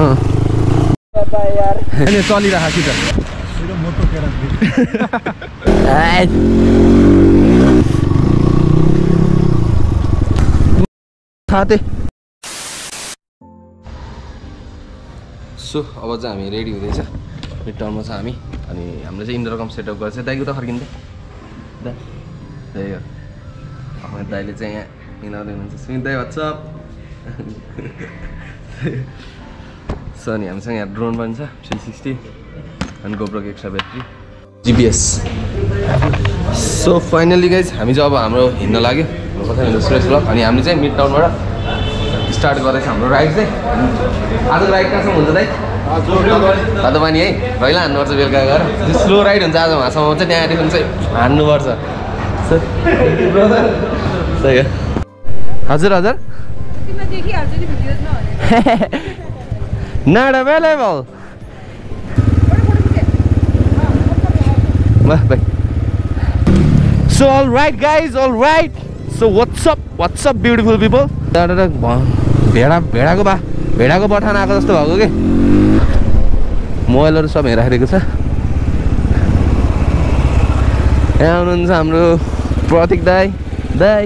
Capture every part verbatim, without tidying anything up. पता है यार मैंने सॉली रहा सीधा मेरा मोटो कह रहा है खाते सो अब चाहिँ हामी रेडी हुँदैछ मिड टर्ममा छ हामी अनि हामीले चाहिँ इन्डोर कम सेटअप गर्छ दाइको त फर्किन्दै दा त्यही हो हाम्रो दाइले चाहिँ यहाँ हिँडाउँदै हुन्छ सुन्दै व्हाट्सअप सो अनि हामीसँग यहाँ ड्रोन पनि छ थ्री सिक्सटी अनि गोप्रोको extra battery GPS so finally guys हामी चाहिँ अब हाम्रो हिँड्न लाग्यो कता हिँड्नु स्ट्रेस ब्लक अनि हामीले चाहिँ मिड टाउनबाट स्टार्ट गरेछ हाम्रो राइड चाहिँ आज राइड कहाँसम्म हुन्छ दाइ तातोपानी है रैला हान्नुपर्छ बेलुका गएर त्यो स्लो राइड हुन्छ आज उहाँसम्म हुन्छ त्यहाँदेखि चाहिँ हान्नुपर्छ हजुर हजुर नाडा बेलै भाउ भाइ so all right guys all right so what's up what's up beautiful people भ भेड़ा भेड़ा को बा भेड़ा को बठान आगे जस्तु के मोबाइल सब हेराखेको छ यहाँ आउनुहुन्छ हाम्रो प्रतीक दाई दाई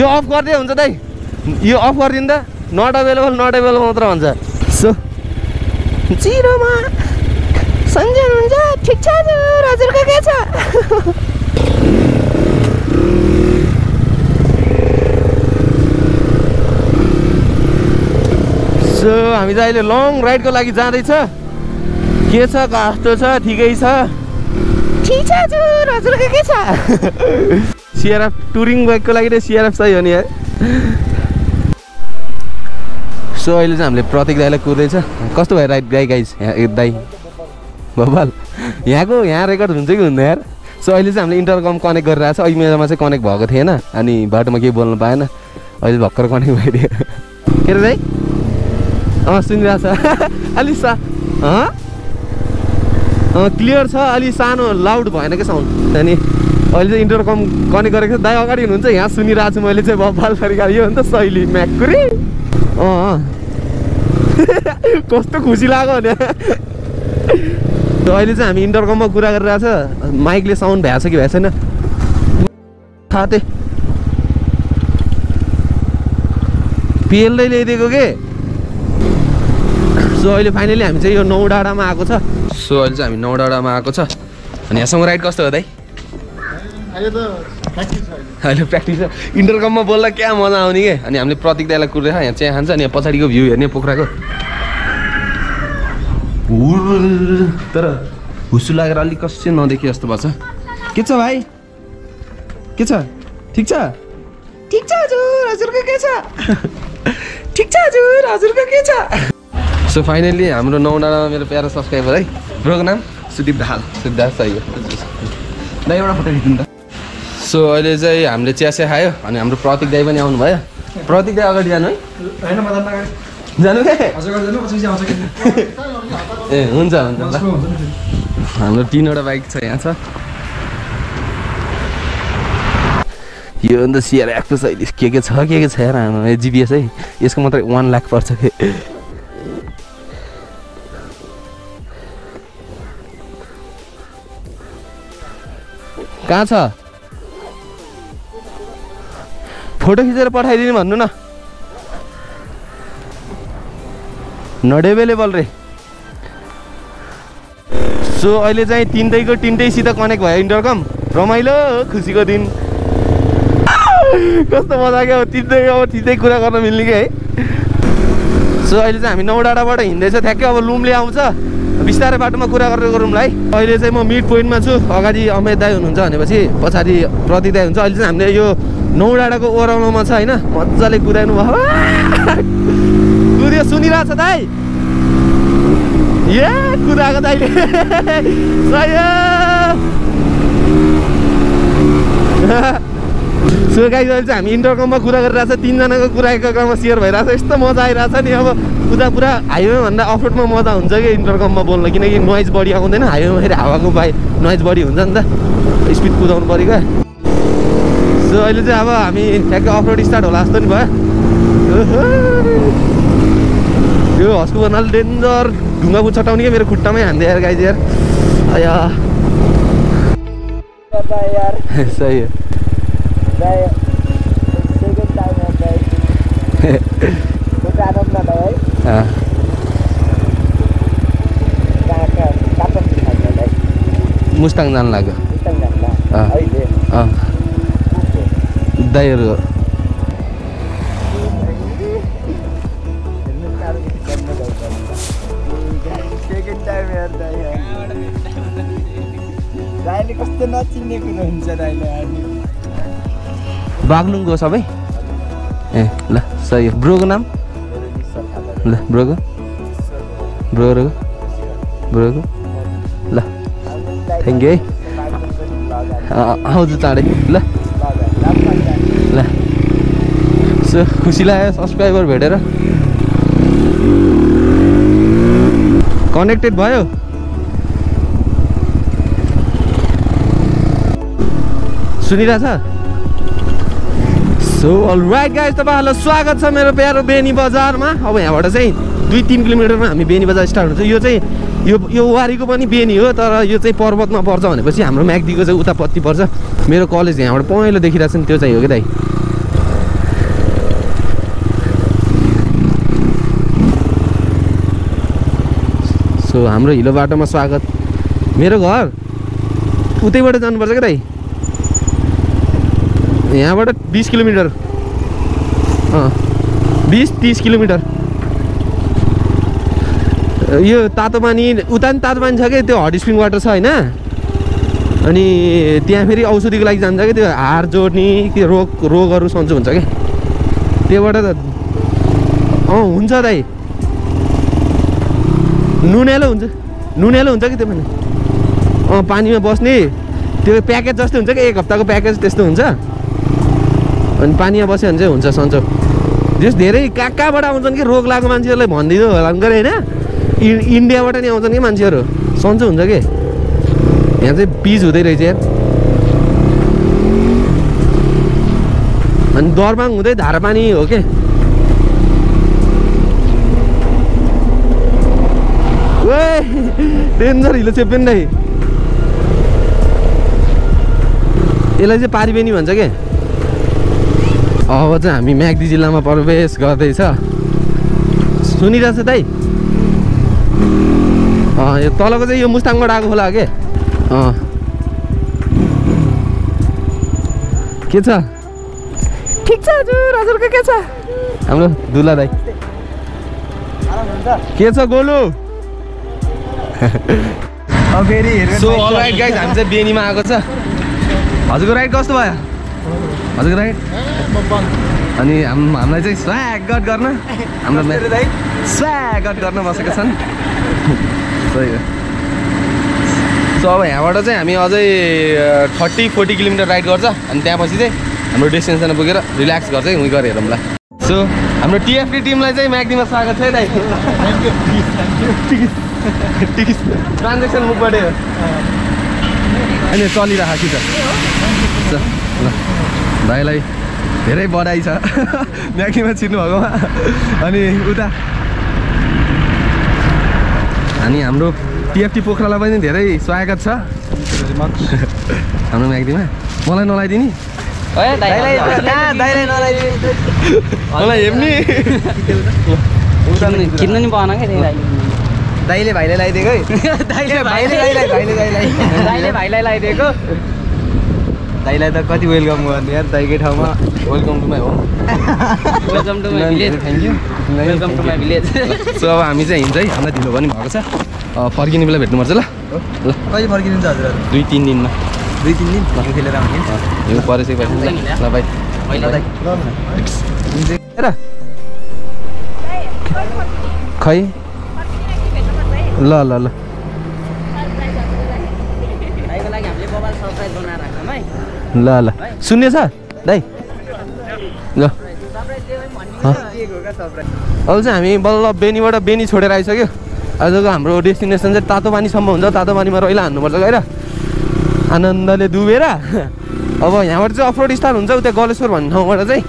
यो अफ गर्दै हुन्छ दाई यो अफ गरिदिँदा नट अवेलेबल नट अवेलेबल मात्र भन्छ सो जिरोमा सन्जय हुन्छ ठीक छ हजुर हजुरको के छ सो हामी चाहिँ अहिले लङ राइडको लागि जाँदैछ के छ कस्तो छ ठिकै छ ठिक छ हजुर हजुरको के छ सिआरएफ टुरिङ बाइकको लागि त सिआरएफ सही हो नि है सो अहिले चाहिँ हामीले प्रतीक दाइलाई कुर्दैछ कस्तो भयो राइड गाई गाइज दाई बब्बाल यहाँको यहाँ रेकर्ड हुन्छ कि हुँदैन यार सो अहिले चाहिँ हामीले इन्टरकम कनेक्ट गरिरहेको छ अहिले मेरोमा चाहिँ कनेक्ट भएको थिएन अनि बाटोमा केही बोल्नु पाएन अहिले भर्खर कनेक्ट भइदियो के अरे दाई अँ सुनिरहेको छ अलि सा क्लियर छ अलि सानो लाउड भएन क्या साउन्ड अनि अहिले चाहिँ इन्डोर कम कनेक्ट गरेको छ दाइ अगाडि हुनुहुन्छ यहाँ सुनिरहेको छु मैले चाहिँ बब्बाल तरिका यो हो नि त शैली म्याकुरी अँ कस्तो खुसी लाग्यो भने अहिले चाहिँ हामी इन्टरकममा कुरा गरिरहेको छ माइकले साउन्ड भ्याएको छ कि भ्याएको छैन खाते पेल्दै ल्याइदिएको के सो अहिले फाइनली हामी चाहिँ यो नौ डाँडामा आएको छ सो अहिले चाहिँ हामी नौ डाँडामा आएको छ अनि यहाँसम्म राइड कस्तो हो दाइ अहिले प्र्याक्टिस छ इन्टरकममा बोल्दा क्या मजा आउने के अनि हामीले प्रतीक दाइलाई कुरेर यहाँ चिया खान्छ अनि पछाडिको भ्यू हेर्ने पोखराको तर हुसु लागेर अलिक कसै नदेखि जस्तो भएको छ के छ भाइ के छ ठिक छ ठिक छ हजुर हजुरको के छ ठिक छ हजुर हजुरको के छ सो फाइनली हाम्रो नौ डाँडामा मेरो प्यारा सब्सक्राइबर है ब्रोको नाम सुदीप दाहाल सुदीप दाहाल सही हो दाइ एउटा फोटो खिच्नु त सो अहिले चाहिँ हामीले चियासिया खायो अनि हाम्रो प्रतीक दाइ पनि आउनुभयो प्रतीक दाइ अगाडि जानु है जानु ए हुन्छ हुन्छ हाम्रो तिनवटा बाइक छ यहाँ छ यो अन्त सिआर एक्सो सही के के छ के के छ हाम्रो जिबिएस है यसको मात्रै वान लाख पर्छ के कहाँ छ फोटो खिचेर पठाइदिनु भन्नु न नट एभेलेबल रे सो अहिले चाहिँ तिनटैको तिनटैसित कनेक्ट भयो इन्टरकम रमाइलो खुसीको दिन कस्तो मजा क्या हो तिनटै अब तिनटै कुरा गर्न मिल्ने क्या है सो अहिले चाहिँ हामी नौ डाँडाबाट हिँड्दैछ ठ्याक्कै अब लुम्ले आउँछ बिस्तारै बाटोमा कुरा गरेर गरौँला है अहिले चाहिँ म मिड पोइन्टमा छु अगाडि अमेर दाई हुनुहुन्छ भनेपछि पछाडि प्रतीक दाई हुन्छ अहिले चाहिँ हामीले यो नौ डाँडाको ओह्रालोमा छ होइन मजाले कुदाउनु भयो कुद्यो सुनिरहेको छ दाई ए कुदाएको दाइले सो गाइज अहिले चाहिँ हामी इन्टरकममा कुरा गरिरहेको छ तिनजनाको कुरा एकअर्कामा सेयर भइरहेछ यस्तो मजा आइरहेछ नि अब कुदा पुरा हाइवेभन्दा अफरोडमा मजा हुन्छ कि इन्टरकममा बोल्न किनकि नोइज बढी आउँदैन हाइवेमा फेरि हावाको बाइ नोइज बढी हुन्छ नि त स्पिड कुदाउनु पऱ्यो क्या सो अहिले चाहिँ अब हामी ठ्याक्कै अफरोड स्टार्ट होला जस्तो नि भयो यो हस्को बनाल डेन्जर ढुङ्गा गुच्छटाउने के मेरो खुट्टामै हान्दै यार गाइज यार आया पता यार सही है भाई सेकंड टाइम है भाई तो आराम ना भाई हां काका काटन भाई मुस्ताङ जान लाग्यो मुस्ताङ जान ला अहिले अ दायर बागलुङको सबै ए ल सही हो ब्रोको नाम ल ब्रोको ब्रोको ब्रोको ल थ्याङ्क यू आउँछु चाँडै ल ल सो खुसी लाग्यो सब्सक्राइबर भेटेर कनेक्टेड भयो सुनिरा। सो अलराइट गाइज तपाईहरुलाई स्वागत छ मेरो प्यारो बेनी बजार में। अब यहाँबाट चाहिँ दुई तीन किलोमिटर में हामी बेनी बजार स्टार्ट हुन्छ। यो चाहिँ यो यो वारीको पनि बेनी हो तर यो चाहिँ पर्वतमा पर्छ भनेपछि हाम्रो म्याग्दीको चाहिँ उतापत्ति पर्छ। मेरो कलेज यहाँबाट पहिलो देखिरहेछ नि त्यो चाहिँ हो के दाइ। सो हाम्रो हिलो बाटोमा स्वागत। मेरो घर उतैबाट जानुपर्छ के दाइ यहाँबाट बीस किलोमिटर बीस तीस किलोमिटर। यो तातोपानी उता तातोपानी छ कि त्यो हट स्प्रिङ वाटर छ हैन अनि त्यहाँ फेरि औषधिको लागि जान्छ कि त्यो हाड जोड्ने के रोग रोगहरु सन्चो हुन्छ के त्योबाट त अँ हुन्छ दाइ नुनेलो हुन्छ नुनेलो हुन्छ कि त्यो पनि अँ पानीमा बस्ने त्यो प्याकेज जस्तो हुन्छ कि एक हप्ताको प्याकेज त्यस्तो हुन्छ अनि पानीमा बस्यो भने चाहिँ हुन्छ सन्चो। जस धेरै कहाँ कहाँबाट आउँछन् कि रोग लागेको मान्छेहरूलाई भनिदिनु होला नि होइन इन्डियाबाट नि आउँछन् कि मान्छेहरू सन्चो हुन्छ कि यहाँ चाहिँ पिच हुँदै रहेछ यार। अनि दरबाङ हुँदै धारापानी हो के डेन्जर हिलो चेपेन दाइ यसलाई चाहिँ पारिबेनी भन्छ के। अब चाहिँ हामी म्याग्दी जिल्लामा प्रवेश गर्दैछ सुनिरहेछ दाइ। अँ यो तलको चाहिँ यो मुस्ताङबाट आएको होला के अँ के छ ठिक छ हजुर हजुरको के छ हाम्रो दुला दाइ के छ गोलु। सो अलराइट गाइज हामी चाहिँ बेनीमा आएको छ। हजुरको राइड कस्तो भयो हजुरको राइड अनि हामीलाई चाहिँ स्वागत गर्न हाम्रो स्वागत गर्न बसेका छन् सही हो। सो अब यहाँबाट चाहिँ हामी अझै थर्टी फोर्टी किलोमिटर राइड गर्छ अनि त्यहाँपछि चाहिँ हाम्रो डेस्टिनेसन पुगेर रिल्याक्स गर्छ उयो गरेर हामीलाई। सो हाम्रो टिएफडी टिमलाई चाहिँ म्याग्दीमा स्वागत छ है दाइ। टिकिस ट्रान्जेक्सन मुखबाट होइन चलिरहेको छ भाइलाई धेरै बधाई छ म्याग्दीमा छिर्नु भएकोमा। अनि उता अनि हाम्रो टिएफटी पोखरालाई पनि धेरै स्वागत छ हाम्रो म्याग्दीमा। मलाई नलाइदिने मलाई हेर्ने किन्नु नि भएन क्या दाइले भाइलाई लगाइदिएको है दाइले भाइले दाइले दाइले भाइलाई लगाइदिएको दाइलाई त कति वेलकम गर्ने यार दाइकै ठाउँमा welcome to my home welcome to my village thank you welcome to my village. So अब हामी चाहिँ हिँड्छ है हामीलाई ढिलो पनि भएको छ फर्किने बेला भेट्नुपर्छ ल ल कहिले फर्किनुहुन्छ हजुर दुई तिन दिनमा दुई तिन दिन भर्खर खेलेर आउने यो परेसै पर्छ ल भाइ ल खै ल ल ल ल ल सुन्ने छ दाइ ल अब चाहिँ हामी बल्ल बेनीबाट बेनी छोडेर आइसक्यो। आजको हाम्रो डेस्टिनेसन चाहिँ तातोपानीसम्म हुन्छ तातोपानीमा रहिला हान्नुपर्छ गएर आनन्दले डुबेर। अब यहाँबाट चाहिँ अफरोड स्टार्ट हुन्छ उता गलेश्वर भन्ने ठाउँबाट चाहिँ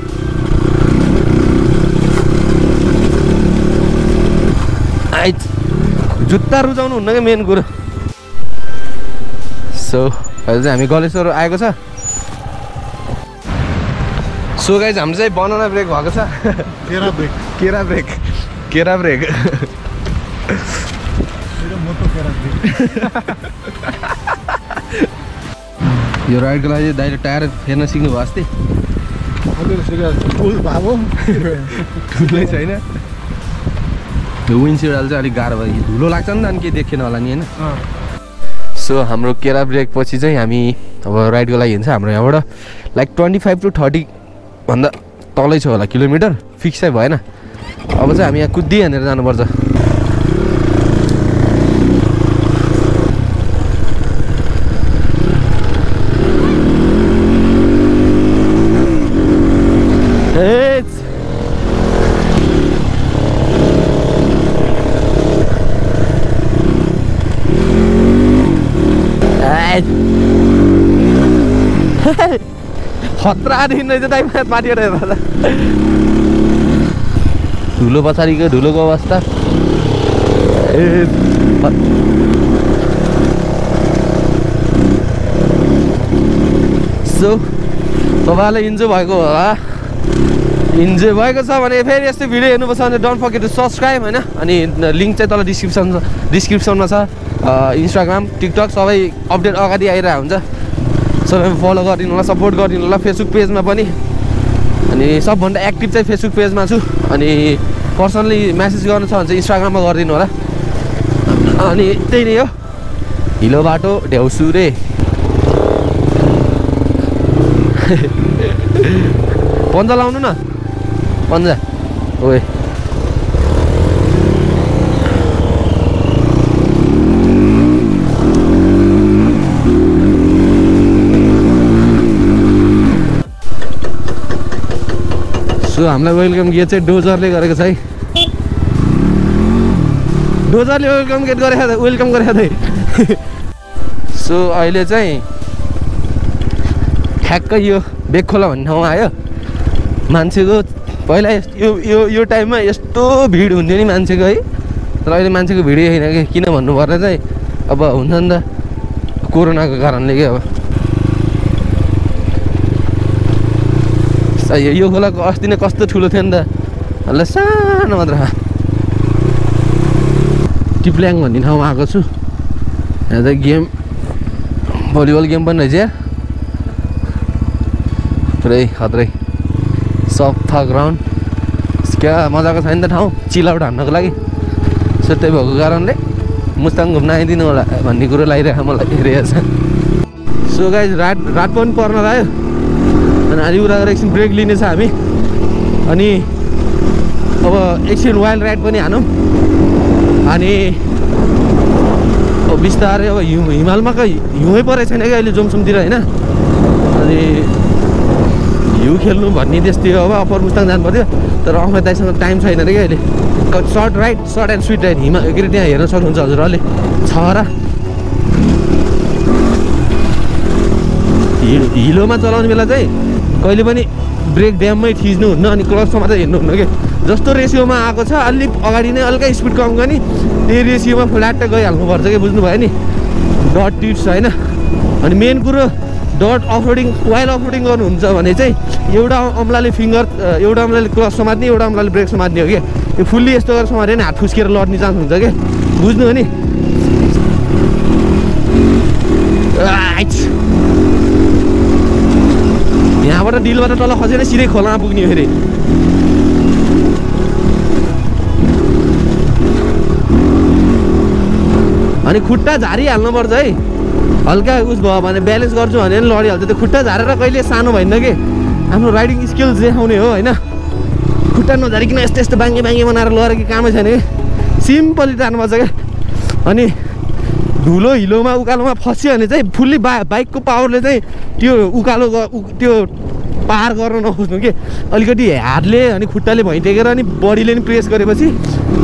जुत्ता रुझाउनु हुन्न मेन कुरो। सो हजुर हामी गलेश्वर आएको छ। सो गाइज हम बनाना ब्रेक भएको छ। केरा ब्रेक केरा ब्रेक केरा ब्रेक मोटो केरा ब्रेक। यो राइडको लागि दाइले टायर फेर्न सिक्नु भयो अस्ति। ठुलै छैन विन्डसिल्ड हाल्छ अलिक गाह्रो भयो धुलो लाग्छ नि त अनि के देखेन होला नि हैन। सो हाम्रो केरा ब्रेक पछि चाहिँ हामी अब राइडको लागि हिँड्छ। हाम्रो यहाँबाट like twenty five to thirty भन्दा तलै छ होला किलोमिटर फिक्सै भएन। अब चाहिँ हामी यहाँ कुद्दी हानेर जानुपर्छ। खतरा दिन रहेछ दाइ माथिबाट हेर्दा धुलो पछाडिको धुलोको अवस्था। ए सो तपाईँलाई इन्जोय भएको होला। इन्जोय भएको छ भने फेरि यस्तो भिडियो हेर्नुपर्छ भने डोन्ट फर्गेट टु सब्सक्राइब होइन। अनि लिङ्क चाहिँ तल डिस्क्रिप्सन डिस्क्रिप्सनमा छ। इन्स्टाग्राम टिकटक सबै अपडेट अगाडि आइरहेको हुन्छ। सब फलो गरिदिनु होला सपोर्ट गरिदिनु होला। फेसबुक पेजमा पनि अनि सबभन्दा एक्टिभ चाहिँ फेसबुक पेजमा छु। अनि पर्सनली मेसेज गर्नु छ भने चाहिँ इन्स्टाग्राममा गरिदिनु होला। अनि त्यही नै हो हिलो बाटो ढेउसु रे। पन्जा लाउनु न पन्जा ओए। सो हामीलाई वेलकम गेट चाहिँ डोजरले गरेको छ है। डोजरले वेलकम गेट गरेको थियो वेलकम गरेको थिएँ। सो अहिले चाहिँ ठ्याक्कै यो बेगखोला भन्ने ठाउँमा आयो। मान्छेको पहिला यो यो यो टाइममा यस्तो भिड हुन्थ्यो नि मान्छेको है। तर अहिले मान्छेको भिडै होइन कि किन भन्नुपर्दा चाहिँ अब हुन्छ नि त कोरोनाको कारणले के। अब यो खोलाको अस्ति नै कस्तो ठुलो थियो नि त होला सानो मात्र। टिप्ल्याङ भन्ने ठाउँमा आएको छु। यहाँ चाहिँ गेम भलिबल गेम पनि रहेछ। पुरै खत्रै सफा ग्राउन्ड क्या मजाको छैन त ठाउँ चिलाउट हान्नको लागि। सो त्यही भएको कारणले मुस्ताङ घुम्न आइदिनु होला भन्ने कुरो लागिरहेको मलाई हेरिरहेको छ। सो गाइज रात रात पनि पर्न लाग्यो। अनि उनीहरू एकछिन ब्रेक लिनेछ हामी। अनि अब एकछिन वाइल्ड राइड पनि हानौँ। अनि अब बिस्तारै अब हिउँ हिमालमा कहीँ हिउँै परेको छैन कि अहिले जोमसोमतिर होइन। अनि हिउँ खेल्नु भन्ने त्यस्तै हो। अब अप्पर मुस्ताङ जानु पर्थ्यो तर अम्मा दाइसँग टाइम छैन अरे कि अहिले। Short ride short and sweet ride हिमा के अरे त्यहाँ हेर्न सक्नुहुन्छ हजुर। अहिले छ र हिलोमा चलाउने बेला चाहिँ कहिले पनि ब्रेक ड्याममै थिच्नु हुन्न। अनि क्लचमा चाहिँ हिँड्नु हुन्न कि। जस्तो रेसियोमा आएको छ अलिक अगाडि नै हल्का स्पिड कम गर्ने त्यही रेसियोमा फ्ल्याट गइहाल्नुपर्छ कि बुझ्नुभयो नि। डट टिप्स होइन। अनि मेन कुरो डट अफरोडिङ वाइल्ड अफरोडिङ गर्नुहुन्छ भने चाहिँ एउटा अम्लाले फिङ्गर एउटा अम्लाले क्लच समात्ने एउटा अम्लाले ब्रेक समात्ने हो कि। त्यो फुल्ली यस्तो गरेर समात्यो भने हात फुस्किएर लड्ने चान्स हुन्छ कि बुझ्नु हो नि। यहाँबाट डिलबाट तल खसेर सिधै खोलामा पुग्ने फेरि। अनि खुट्टा झारिहाल्नुपर्छ है। हल्का उस भयो भने ब्यालेन्स गर्छु भने पनि लडिहाल्छ। त्यो खुट्टा झारेर कहिले सानो भएन कि। हाम्रो राइडिङ स्किल्स देखाउने हो होइन। खुट्टा नझारिकन यस्तो यस्तो बाङ्गे बाङ्गे बनाएर लडेर कि कामै छैन कि। सिम्पली जानुपर्छ क्या। अनि धुलो हिलोमा उकालोमा फस्यो भने चाहिँ फुल्ली बा बाइकको पावरले चाहिँ त्यो उकालो त्यो पार गर्न नखोज्नु कि। अलिकति हातले अनि खुट्टाले भइटेकेर अनि बडीले नि प्रेस गरेपछि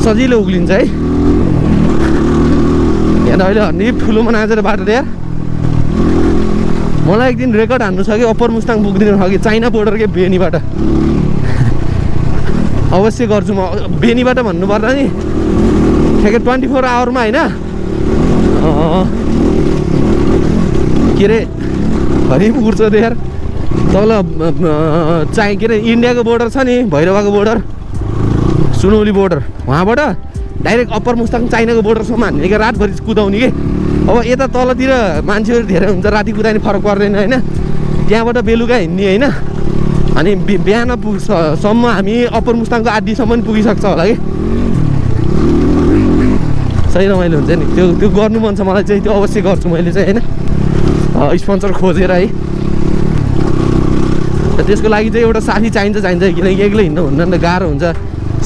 सजिलो उक्लिन्छ है। यहाँ अहिले हर्ने ठुलोमा नाचेर बाटो यार। मलाई एक दिन रेकर्ड हान्नु छ कि अप्पर मुस्ताङ पुग्दिन छ कि चाइना बोर्डर के बेनीबाट। अवश्य गर्छु म बेनीबाट भन्नुपर्दा नि ठेके ट्वेंटी फोर आवर में है के अरे हरि उठ्छ यार तल चाहे के इंडिया को बोर्डर छ नि भैरवा को बोर्डर सुनौली बोर्डर वहाँबाट डाइरेक्ट अप्पर मुस्ताङ चाइना को बोर्डरसम्म हान्ने कि रातभरि कुदाउने कि अब यता तलतिर मान्छेहरु धेरै हुन्छ राति कुदाइने फरक पर्दैन हैन त्यहाँबाट बेलुका हिँड्ने हैन अनि बिहान पुग्छसम्म हामी अप्पर मुस्ताङको आधीसम्म पनि पुगिसक्छ होला कि सही रमाइलो हुन्छ नि त्यो त्यो गर्नु मन छ मलाई चाहिँ त्यो अवश्य गर्छु मैले चाहिँ हैन स्पोन्सर खोजेर है त्यसको लागि चाहिँ एउटा साथी चाहिन्छ चाहिन्छ किनकि एक्लै हिँड्नु हुन्न गाह्रो हुन्छ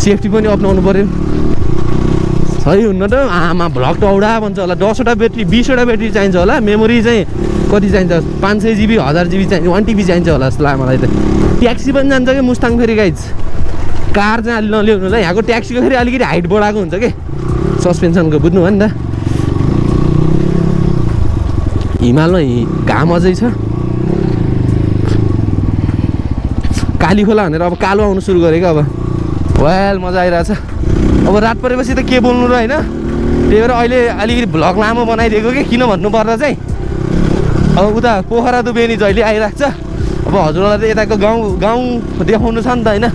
सेफ्टी पनि अपनाउनु पर्यो सही हुन्न त आमा भ्लग त औडा भन्छ होला दसवटा ब्याट्री बिसवटा ब्याट्री चाहिन्छ होला मेमोरी चाहिँ कति चाहिन्छ पाँच सय जिबी हजार जिबी चाहिन्छ वान टिबी चाहिन्छ होला जस्तो लाग्यो मलाई त ट्याक्सी पनि जान्छ कि मुस्ताङ फेरि गाइज कार चाहिँ अलि नल्याउनु होला यहाँको ट्याक्सीको फेरि अलिकति हाइट बढाएको हुन्छ कि सस्पेन्सनको बुझ्नु हो नि त हिमालमा घाम अझै छ काली खोला भनेर अब कालो आउनु सुरु गरेको अब वाल मजा आइरहेछ अब रात परेपछि त के बोल्नु र हैन त्यही भएर अहिले अलिकति भ्लग लामो बनाइदिएको कि किन भन्नुपर्दा चाहिँ अब उता पोखरा दुबेनी जहिले आइरहेको छ अब हजुरलाई त यताको गाउँ गाउँ देखाउनु छ नि त हैन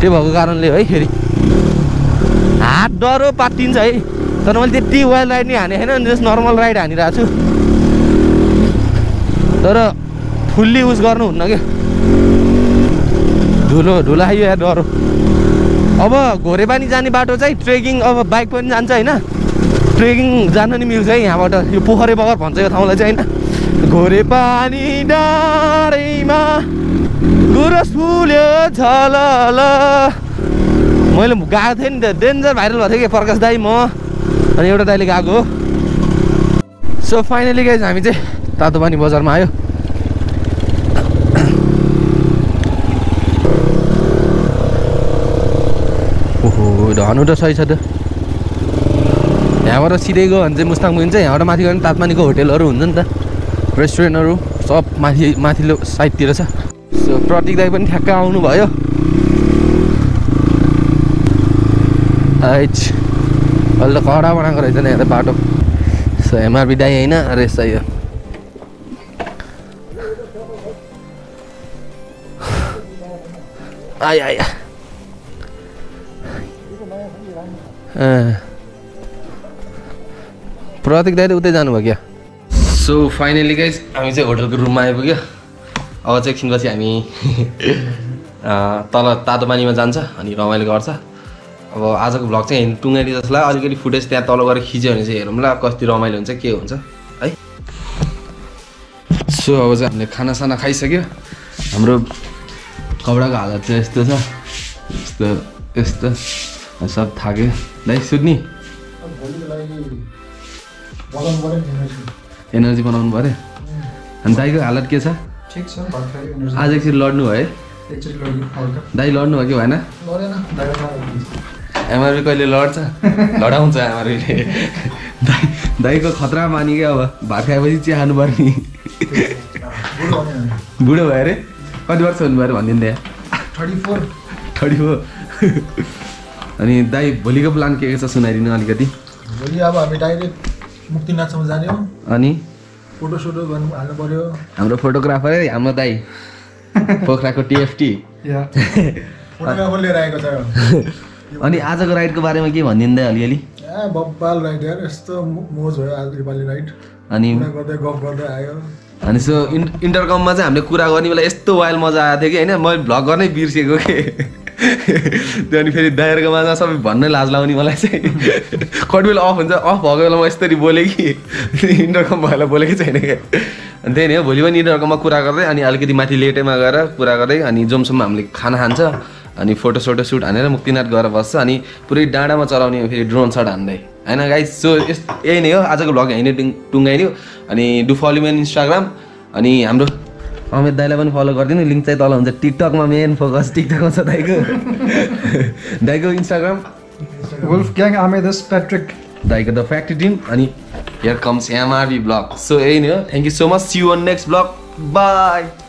त्यो भएको कारणले है फेरि हात डरो पातिन्छ है तर मैले त्यति वाइल्ड राइड नि हाने हैन जस्ट नर्मल राइड हानिरहेको छु तर फुल्ली युज गर्नुहुन्न के धुलो धुला या डरो अब घोरेपानी जाने बाटो चाहिँ ट्रेकिङ अब बाइक पनि जान्छ हैन ट्रेकिङ जान नि मिल्छ है यहाँबाट यो पोखरे बगर भन्छ यो ठाउँलाई चाहिँ हैन घोरेपानी डाँडैमा गुरस फुल्यो झलल मैले गाएको थिएँ नि त डेन्जर भाइरल भएको थियो कि प्रकाश दाई म अनि एउटा दाइले गाएको हो सो फाइनली गाइज हामी चाहिँ तातोपानी बजारमा आयो धनु त सही छ त यहाँबाट सिधै गयो भने चाहिँ मुस्ताङ पुगिन्छ यहाँबाट माथि गयो भने तातोपानीको होटलहरू हुन्छ नि त रेस्टुरेन्टहरू सब माथि माथिल्लो साइडतिर छ सो प्रतीक दाई पनि ठ्याक्क आउनुभयो आइच अहिले त कडा बनाएको रहेछ नि यहाँ त बाटो सो एमआरबी दाई होइन अरे सही हो आइ आइ प्रतीक दाइ त उतै जानुभयो क्या सो फाइनली गाइज हामी चाहिँ होटलको रुममा आइपुग्यो अब चाहिँ एकछिनपछि हामी तल तातोपानीमा जान्छ अनि रमाइलो गर्छ अब आजको भ्लग चाहिँ हेर्नु टुङ्गाइदियो जस्तो लाग्यो अलिकति फुटेज त्यहाँ तल गएर खिच्यो भने चाहिँ हेरौँला कति रमाइलो हुन्छ के हुन्छ है सो अब चाहिँ हामीले खानासाना खाइसक्यो हाम्रो कपडाको हालत चाहिँ यस्तो छ यस्तो यस्तो सब थाक्यो दाइ सुत्ने एनर्जी बनाउनु पऱ्यो अनि दाइको हालत के छ आज एकचोटि लड्नु भयो है दाइ लड्नु भयो कि भएन एमआरबी कहिले लड्छ लडाउँछ एमआरबीले दाइ दाइको खतरा मानि क्या अब भात खाएपछि चिया खानु पर्ने बुढो भयो अरे कति वर्ष हुनु पऱ्यो भनिदिनु त्यहाँ थर्टी फोर थर्टी फोर अनि दाइ भोलिको प्लान के के छ सुनाइदिनु अलिकति भोलि अब हामी डाइरेक्ट मुक्तिनाथसम्म जाने हो अनि फोटो सोटो गर्नु हाल्नु पर्यो हाम्रो फोटोग्राफर है हाम्रो दाइ पोखराको टिएफटी फोटोग्राफर लिएर आएको छ अनि आजको राइडको बारेमा के भनिदिनु दाइ अलिअलि ए बब्बाल राइड यार यस्तो मोज भयो आजको पालि राइड अनि गर्दै गफ गर्दै आयो अनि सो इन्टरकममा चाहिँ हामीले कुरा गर्ने बेला यस्तो वाइल्ड मजा आएको थियो कि हैन मैले भ्लग गर्नै बिर्सेको के त्यो अनि फेरि दाइरकोमा सबै भन्नै लाज लाउने मलाई चाहिँ कति बेला अफ हुन्छ अफ भएको बेला म यस्तरी बोलेँ कि इन्टरकम भएर बोलेकै छैन क्या अनि त्यही नै हो भोलि पनि इन्टरकममा कुरा गर्दै अनि अलिकति माथि लेटेमा गएर कुरा गर्दै अनि जोमसम्म हामीले खाना खान्छ अनि फोटो सोटो सुट हानेर मुक्तिनाथ गएर बस्छ अनि पुरै डाँडामा चलाउने फेरि ड्रोन सट हान्दै होइन गाइज सो यस यही नै हो आजको भ्लग यहीँ नै टुङ्गाइदियो अनि do follow me on Instagram अनि हाम्रो अमित दाइलाई पनि फलो गरिदिनु लिङ्क चाहिँ तल हुन्छ टिकटकमा मेन फोकस टिकटकमा छ दाइको दाइको इन्स्टाग्राम वुल्फ ग्याङ अमितस प्याट्रिक दाइको द फ्याक्ट्री टिम अनि here comes MRB blog so यही नै हो thank you so much see you on next blog by.